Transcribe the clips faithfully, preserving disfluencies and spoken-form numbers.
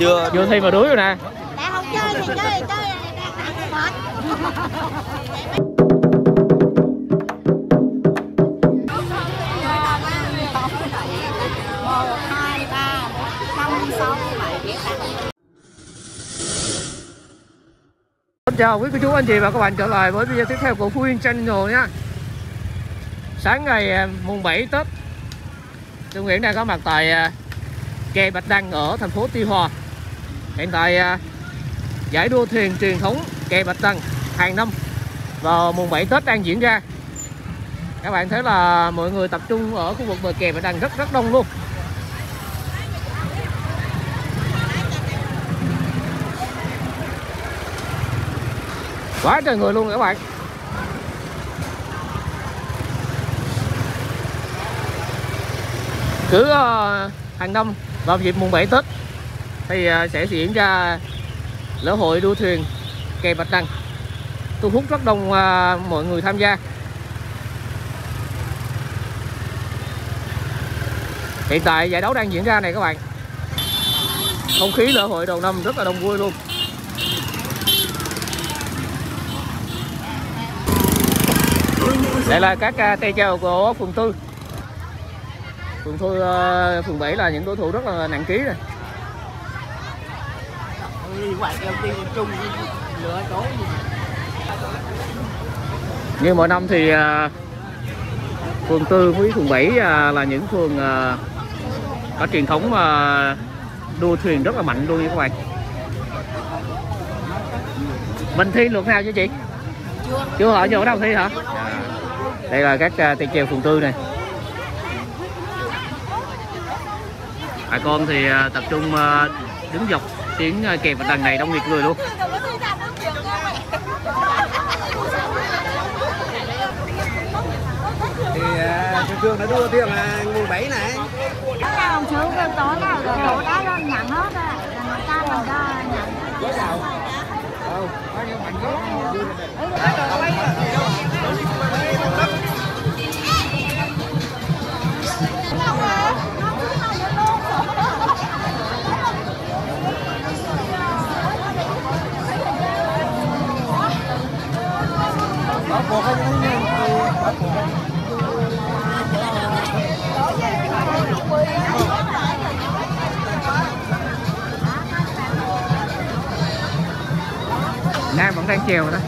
chưa chưa thi mà đuối rồi nè. Đã không chơi thì chơi thì chơi mệt. Chào quý cô chú anh chị và các bạn trở lại với video tiếp theo của Phú Yên Channel nhé. Sáng ngày mùng bảy Tết, Trung Nguyễn đang có mặt tại Kè Bạch Đằng ở thành phố Tuy Hòa. Hiện tại giải đua thuyền truyền thống Kè Bạch Đằng hàng năm vào mùng bảy Tết đang diễn ra. Các bạn thấy là mọi người tập trung ở khu vực bờ kè Bạch Đằng rất rất đông luôn. Quá trời người luôn các bạn. Cứ uh, hàng năm vào dịp mùng bảy Tết thì uh, sẽ diễn ra lễ hội đua thuyền Kè Bạch Đằng, thu hút rất đông uh, mọi người tham gia. Hiện tại giải đấu đang diễn ra này các bạn. Không khí lễ hội đầu năm rất là đông vui luôn. Đây là các tay chèo của phường tư. Phường tư phường bảy là những đối thủ rất là nặng ký này. Như mỗi năm thì phường tư với phường bảy là những phường có truyền thống đua thuyền rất là mạnh luôn các bạn. Mình thi lượt nào chứ chị? Chưa. Chưa ở chỗ đâu thi hả? Đây là các tay chèo phường tư này. Bà con thì tập trung đứng dọc tiếng Kè Bạch Đằng này, đông nghịt người luôn. Thì thường thường đã đua thuyền là mùng bảy này. Các chú kêu tối là đổ đá lên nhận hết rồi. Người ta làm ra nhận hết. Không, bao nhiêu mạnh lắm. Nam vẫn đang chèo đó.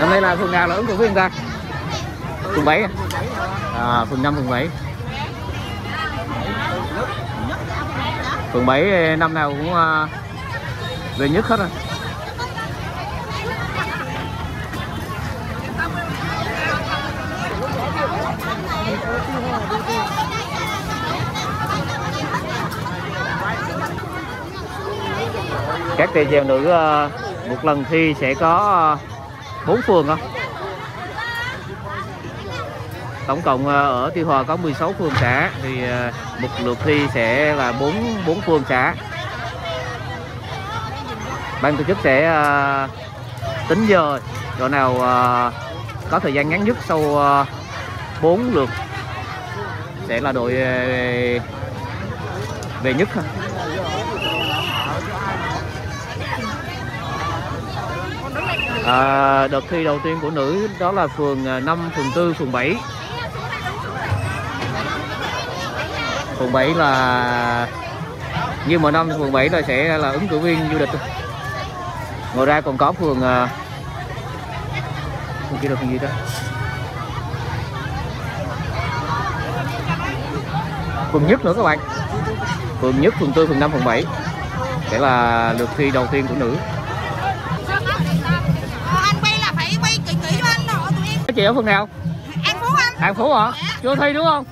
Còn đây là phường nào là ứng cử viên ta? Phường bảy à? À phường năm, phường bảy. Phường bảy năm nào cũng về nhất hết rồi. Các tay chèo nữ một lần thi sẽ có bốn phường không? Tổng cộng ở Tuy Hòa có mười sáu phường xã thì một lượt thi sẽ là bốn bốn phường xã. Ban tổ chức sẽ tính giờ chỗ nào có thời gian ngắn nhất sau bốn lượt sẽ là đội về nhất thôi. À, đợt thi đầu tiên của nữ đó là phường năm, phường tư, phường bảy. Phường bảy là như mọi năm phường bảy là sẽ là ứng cử viên du lịch. Ngoài ra còn có phường phường kia là phường gì đó? Phường nhất nữa các bạn. Phường nhất, phường tư, phường năm, phường bảy sẽ là lượt thi đầu tiên của nữ. Chị ở phường nào? An Phú anh. An Phú hả? Dạ. Chưa thi đúng không?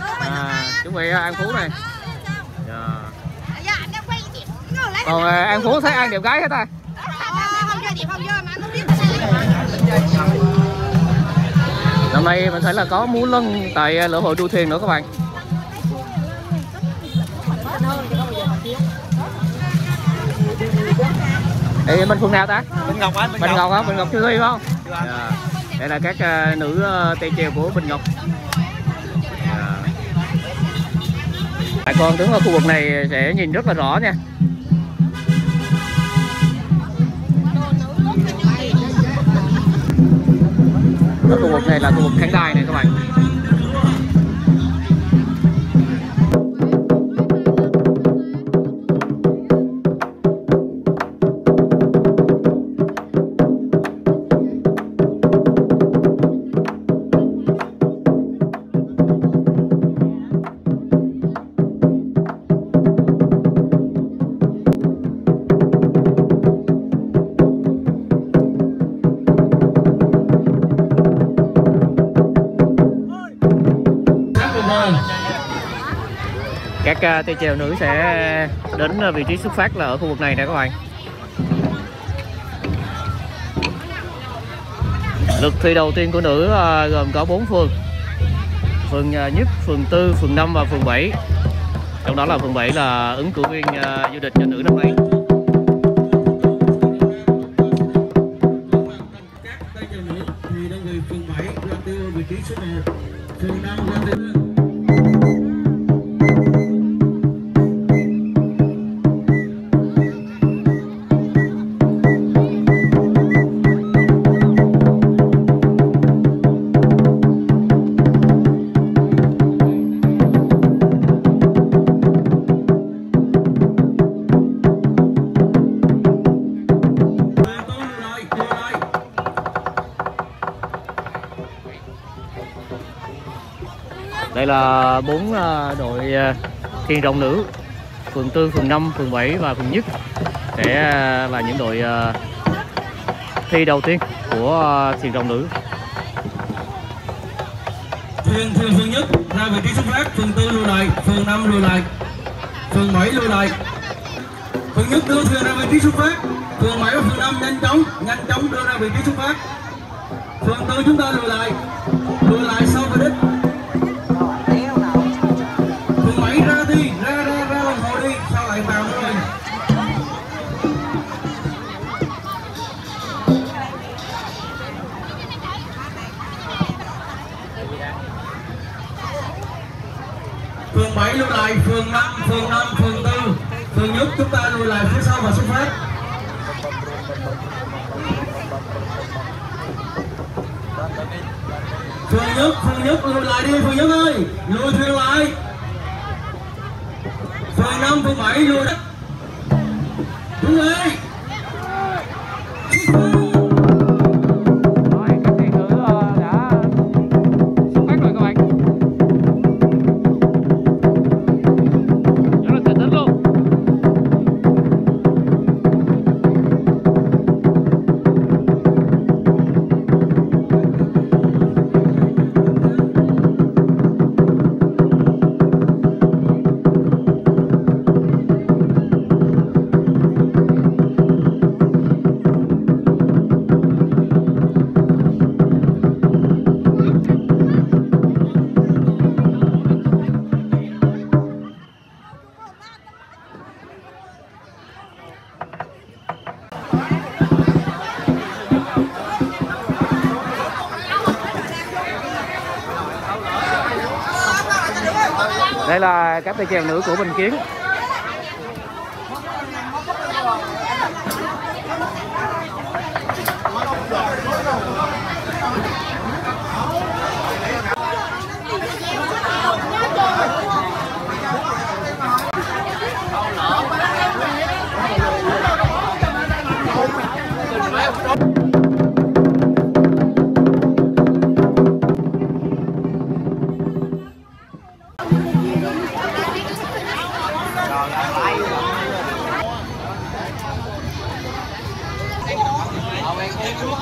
Dạ. À, chuẩn bị An Phú này. Dạ. Còn em Phú thấy ăn đẹp gái hết rồi. Năm nay mình thấy là có múa lân tại lễ hội đua thuyền nữa các bạn. Ê, bên phương nào ta? Bình Ngọc á, Bình, Bình Ngọc á, Bình Ngọc chưa đi không? Yeah. Đây là các uh, nữ uh, tay chèo của Bình Ngọc. Yeah. Bà con đứng ở khu vực này sẽ nhìn rất là rõ nha. Ở khu vực này là khu vực khán đài này các bạn. Các tay chèo nữ sẽ đến vị trí xuất phát là ở khu vực này nè các bạn. Lượt thi đầu tiên của nữ gồm có bốn phường. Phường nhất, phường tư, phường năm và phường bảy. Trong đó là phường bảy là ứng cử viên vô địch cho nữ năm nay. Các tay chèo nữ thì đơn vị phường bảy là từ vị trí số một, phường năm là từ đây là bốn đội thuyền rồng nữ, phường tư, phường năm, phường bảy và phường nhất sẽ là những đội thi đầu tiên của thuyền rồng nữ. Thuyền thuyền phường nhất ra vị trí xuất phát, phường tư lùi lại, phường năm lùi lại, phường bảy lùi lại. Phường nhất đưa thuyền ra vị trí xuất phát, phường bảy và phường năm nhanh chóng nhanh chóng đưa ra vị trí xuất phát. Phường tư chúng ta lùi lại, lùi lại sau về đích. Phường bảy lùi lại, phường năm, phường năm, phường tư, phường nhất chúng ta lùi lại phía sau và xuất phát. Phường nhất, phường nhất lùi lại đi, phường nhất ơi, lùi thuyền lại. Phường năm, phường bảy lùi đất. Đúng rồi. Đây là các tay chèo nữ của Bình Kiến.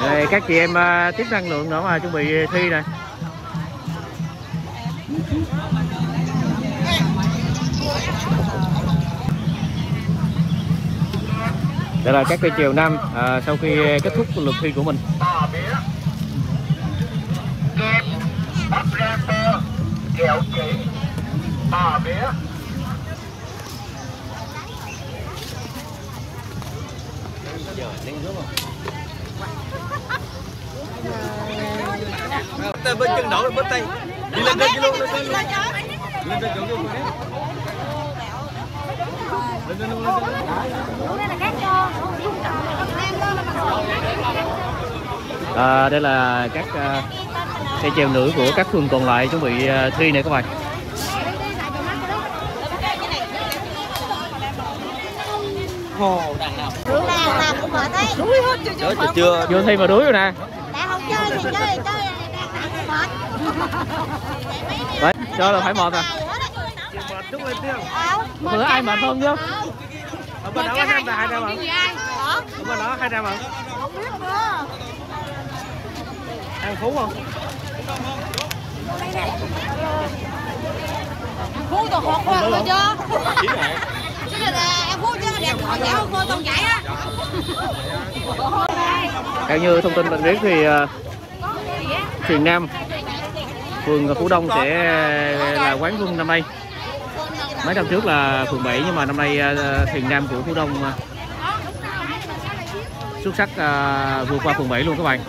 Đây, các chị em uh, tiếp năng lượng nữa mà chuẩn bị thi này. Đây là các cây chèo nam à, sau khi kết thúc lượt thi của mình. Bên chân đổ bên tay đi lên đây luôn, lên lên lên lên luôn. À, đây là các uh, xe chèo nữ của các phường còn lại chuẩn bị uh, thi này các bạn. Hồ đằng nào? Chưa chưa chưa thi mà đuối rồi nè. Đấy, chơi là phải mệt à. Bữa ai mệt hơn chứ? Ở bên đó có hai đàn đâu bạn? Ở bên đó hai đàn bạn? Không biết nữa. Ăn phú không? Ăn phú tôi hột hoang rồi chứ. Chứ là em phú chứ đẹp còn dẻo hơn tôi toàn vậy á. Theo như thông tin mình biết thì Thuyền Nam, phường Phú Đông sẽ là quán quân năm nay. Mấy năm trước là phường bảy nhưng mà năm nay Thuyền Nam của Phú Đông xuất sắc vượt qua phường bảy luôn các bạn.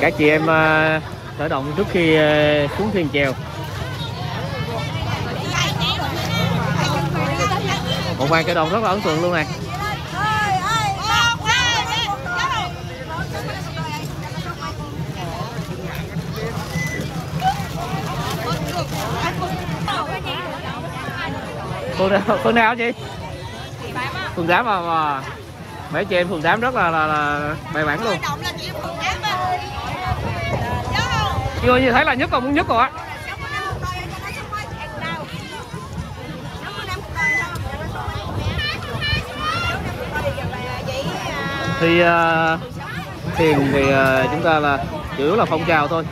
Các chị em khởi động trước khi xuống thuyền chèo. Một màn khởi động rất là ấn tượng luôn này. Phường nào, phường nào chị? Phường tám mà, mà mấy chị em phường tám rất là, là, là bài bản luôn. Người như thế là nhất còn muốn nhất rồi á. Thì uh, thuyền thì uh, chúng ta là chủ yếu là phong trào thôi,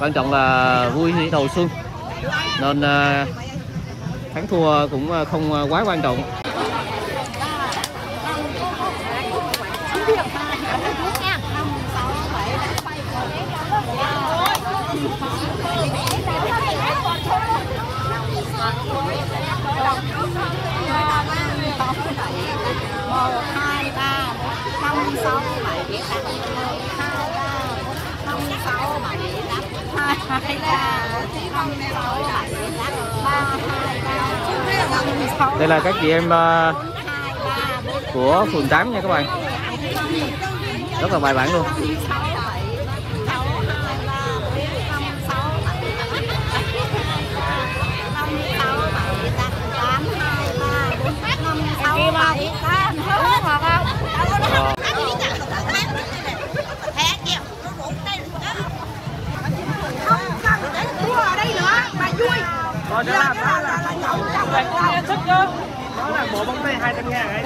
quan trọng là vui đầu xuân nên uh, thắng thua cũng không quá quan trọng. Đây là các chị em của phường tám nha các bạn, rất là bài bản luôn. Đó là bộ bóng tay hai trăm ngàn ấy.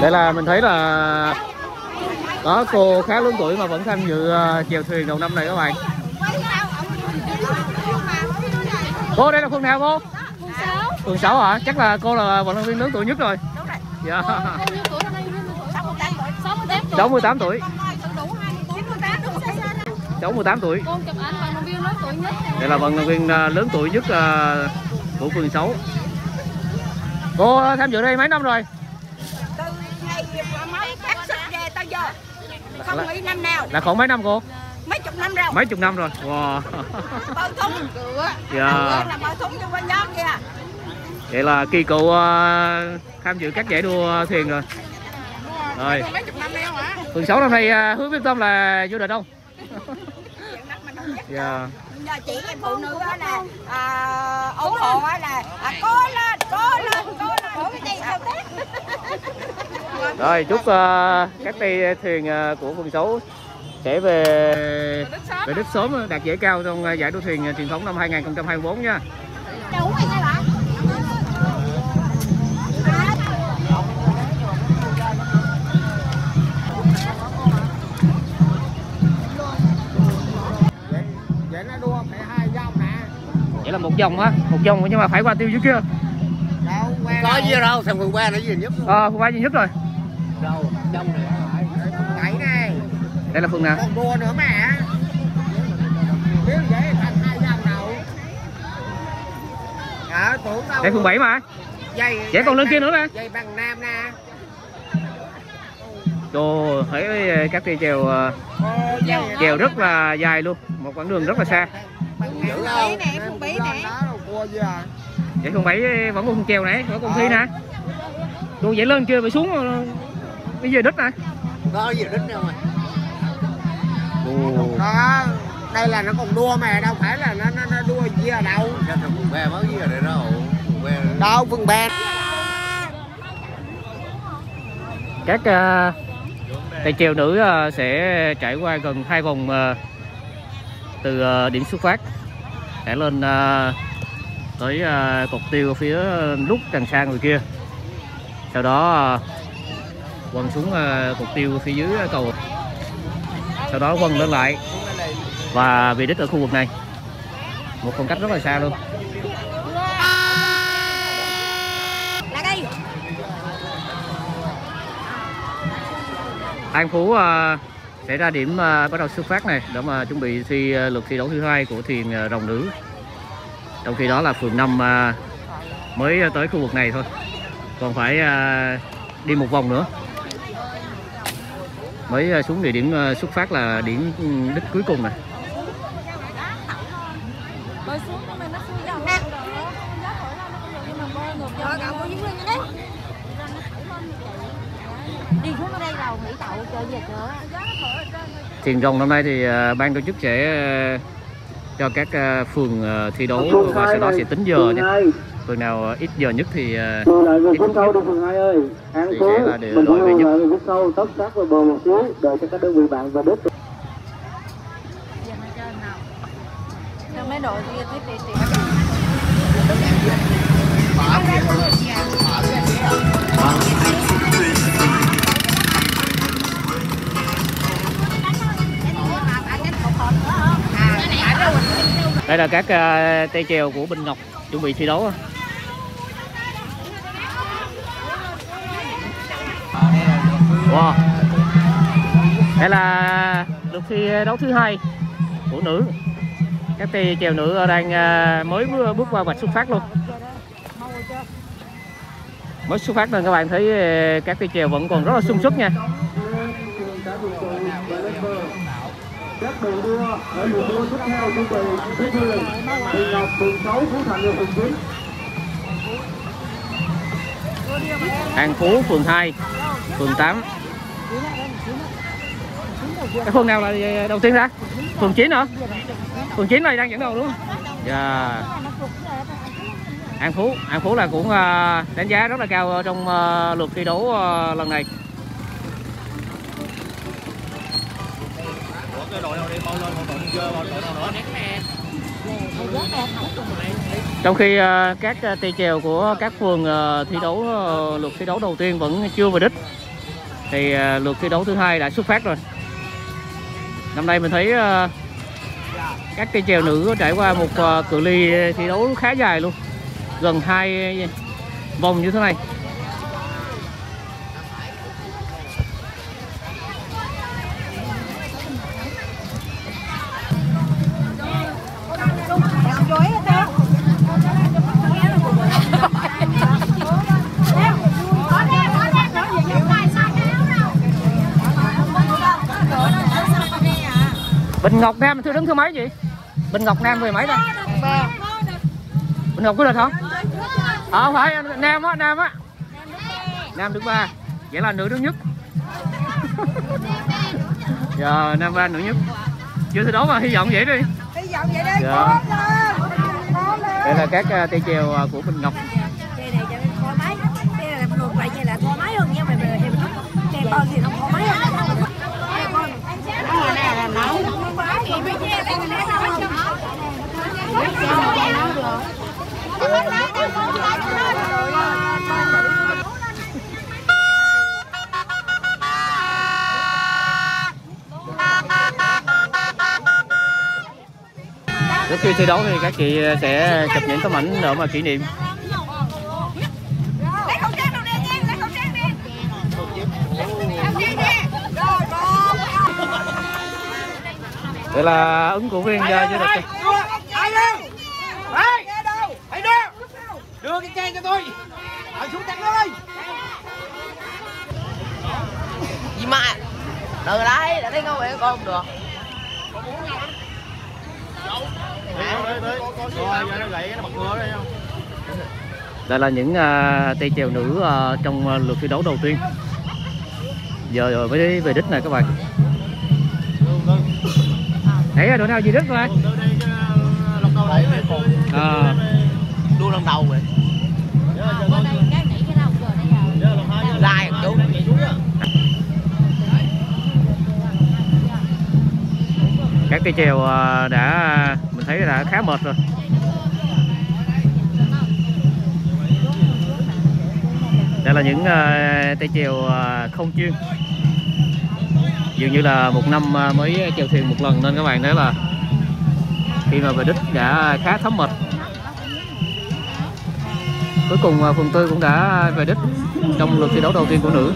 Đây là mình thấy là có cô khá lớn tuổi mà vẫn tham dự chèo thuyền đầu năm này các bạn. Cô đây là phường nào cô? Phường sáu hả? Chắc là cô là vận động viên lớn tuổi nhất rồi. Đúng rồi. Dạ. sáu mươi tám tuổi. sáu mươi tám tuổi. Con chụp ảnh vận động viên lớn tuổi nhất. Đây là vận động viên lớn tuổi nhất của phường sáu. Cô tham dự đây mấy năm rồi? Từ ngày mới cắt sức về tới giờ. Không nghĩ năm nào. Là khoảng mấy năm cô? Mấy chục năm rồi. Mấy chục năm rồi. Wow. Bao thúng. Dạ. Vậy là kỳ cựu uh, tham dự các giải đua thuyền rồi. Rồi. Phường sáu năm nay uh, Hứa Viết Tâm là vô địch không? Dạ. Chị em phụ nữ là ủng hộ là cố lên, cố lên, cố lên. Rồi chúc uh, các tay thuyền của quần sáu sẽ về về đích sớm, đạt giải cao trong giải đua thuyền truyền thống năm hai nghìn không trăm hai mươi tư nha. Vậy là một vòng á, một vòng nhưng mà phải qua tiêu dưới kia. Đâu, qua có gì đâu, thằng Phương Ba nó gì nhất. Ờ, Phương Ba gì nhất rồi. Đâu, đông này. Đấy này. Đây là phương nào? Còn đua nữa mà. Biết vậy thành hai vòng đầu. Đó, tưởng đâu. Đây phương bảy mà. Dây. Vậy còn lên kia nữa mà. Dây bằng nam nè. Trời, thấy các cây chèo chèo rất là dài luôn, một quãng đường rất là xa. Dữ không? Không bí nè. Vậy con bảy vẫn còn treo nãy, vẫn còn thi nè. Tôi vậy lên kia phải xuống bây giờ đít nè. Có gì đít đâu mà. Đó, đây là nó còn đua mà đâu phải là nó nó, nó đua gì ở đâu. Phương Ba mới gì ở đây đâu. Đâu Phương Ba. Các uh, tay chèo nữ uh, sẽ trải qua gần hai vòng uh, từ uh, điểm xuất phát sẽ lên uh, tới uh, cột tiêu phía uh, nút Tràng Sa người kia, sau đó uh, quăng xuống uh, cột tiêu phía dưới cầu, sau đó quăng lên lại và về đích ở khu vực này, một khoảng cách rất là xa luôn. An Phú uh, sẽ ra điểm uh, bắt đầu xuất phát này để mà chuẩn bị thi uh, lượt thi đấu thứ hai của thuyền uh, rồng nữ. Trong khi đó là phường năm uh, mới tới khu vực này thôi, còn phải uh, đi một vòng nữa mới uh, xuống địa điểm uh, xuất phát là điểm đích cuối cùng này. Thuyền rồng năm nay thì uh, ban tổ chức sẽ uh, cho các uh, phường uh, thi đấu và sau đó sẽ tính giờ nha. Phường nào uh, ít giờ nhất thì uh, ít nhất thì sẽ là để đội về nhất. Đây là các uh, tay chèo của Bình Ngọc chuẩn bị thi đấu. Wow. Đây là lượt thi đấu thứ hai của nữ. Các tay chèo nữ đang uh, mới bước qua vạch xuất phát luôn. Mới xuất phát nên các bạn thấy uh, các tay chèo vẫn còn rất là sung sức nha. Các đội đua ở lượt đua tiếp theo chuẩn bị thứ tư, Bình Ngọc, phường sáu, Phú Thành và phường chín. An Phú, phường hai, phường tám. Cái phường nào là đầu tiên ra? Phường chín hả? Phường chín này đang dẫn đầu đúng không? Dạ. Yeah. An Phú, An Phú là cũng đánh giá rất là cao trong lượt thi đấu lần này. Trong khi uh, các uh, tay chèo của các phường uh, thi đấu uh, lượt thi đấu đầu tiên vẫn chưa về đích thì uh, lượt thi đấu thứ hai đã xuất phát rồi. Năm nay mình thấy uh, các tay chèo nữ trải qua một uh, cự ly thi đấu khá dài luôn, gần hai vòng như thế này. Bình Ngọc Nam thưa đứng thứ mấy vậy? Bình Ngọc Nam về mấy đây? Bình Ngọc có được không? Ờ không phải, Nam á, Nam á. Nam đứng ba. Vậy là nữ đứng nhất. Giờ Nam ba nữ nhất. Chưa thi đấu mà hy vọng vậy đi. Hy vọng vậy đi. Đây là các tay chèo của Bình Ngọc. Đây này cho nên coi máy. Đây là ngược lại như là coi máy hơn nha, mày mày Còn thì nó có mấy cái này là nấu. Lúc khi thi đấu thì các chị sẽ chụp những tấm ảnh để mà kỷ niệm. Đây là ứng cử viên cho đội tuyển. Đưa cái chai cho tôi. Ở xuống tặng nó đi. Gì mà? Từ đấy, đã thấy con vậy con không được. Con muốn nhau lắm. Đây là những uh, tay chèo nữ uh, trong uh, lượt thi đấu đầu tiên. Giờ rồi mới về đích này các bạn. Nãy đội nào gì đích rồi? À. Đua lần đầu vậy. Lai chú. Các cây chèo đã mình thấy đã khá mệt rồi. Đây là những tay chèo không chuyên. Dường như là một năm mới chèo thuyền một lần nên các bạn thấy là khi mà về đích đã khá thấm mệt. Cuối cùng phần tư cũng đã về đích trong lượt thi đấu đầu tiên của nữ.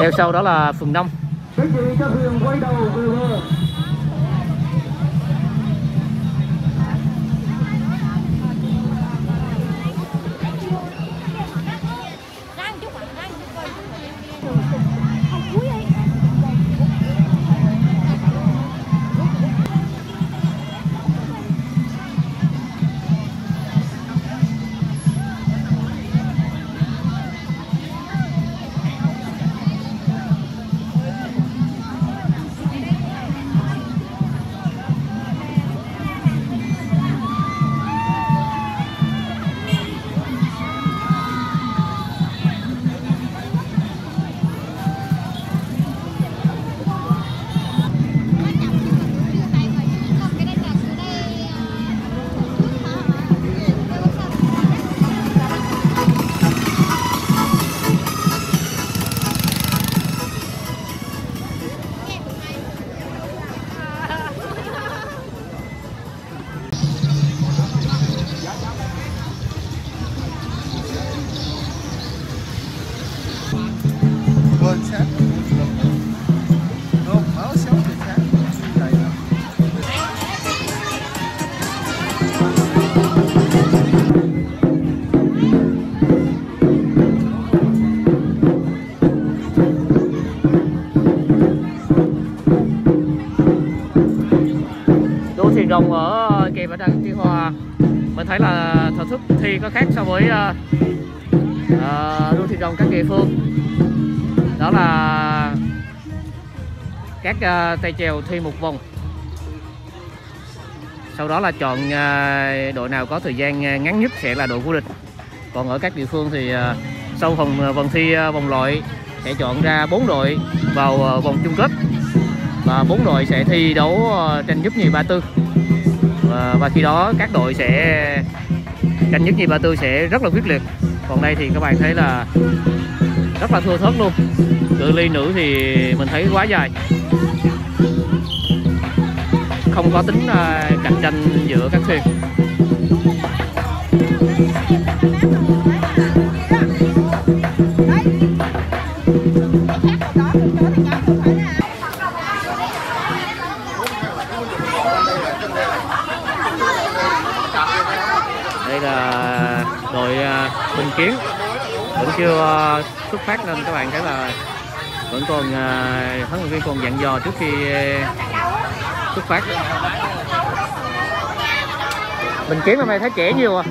Theo sau đó là phần năm. Đồng ở Kè Bạch Đằng, Tuy Hòa mình thấy là thể thức thi có khác so với uh, đua thuyền rồng các địa phương, đó là các uh, tay chèo thi một vòng, sau đó là chọn uh, đội nào có thời gian ngắn nhất sẽ là đội vô địch. Còn ở các địa phương thì uh, sau vòng vòng thi uh, vòng loại sẽ chọn ra bốn đội vào uh, vòng chung kết và bốn đội sẽ thi đấu uh, tranh giúp nhì ba tư. Và khi đó các đội sẽ tranh nhất nhì ba tư sẽ rất là quyết liệt. Còn đây thì các bạn thấy là rất là thưa thớt luôn. Cự ly nữ thì mình thấy quá dài, không có tính cạnh tranh giữa các thuyền. Đội Bình Kiến vẫn chưa xuất phát nên các bạn thấy là vẫn còn huấn luyện viên còn dặn dò trước khi xuất phát. Bình Kiến hôm nay thấy trẻ nhiều à.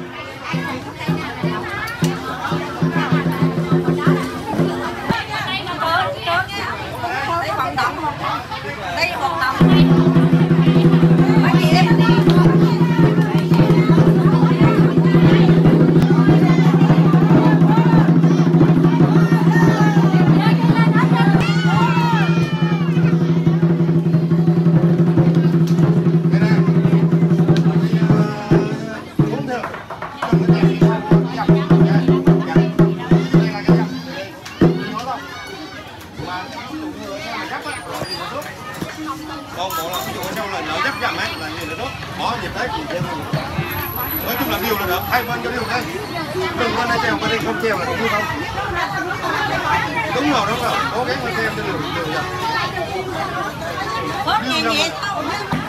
Đúng rồi, đúng rồi. Cố gắng mà xem cho được. Bớt nhẹ nhẹ thôi.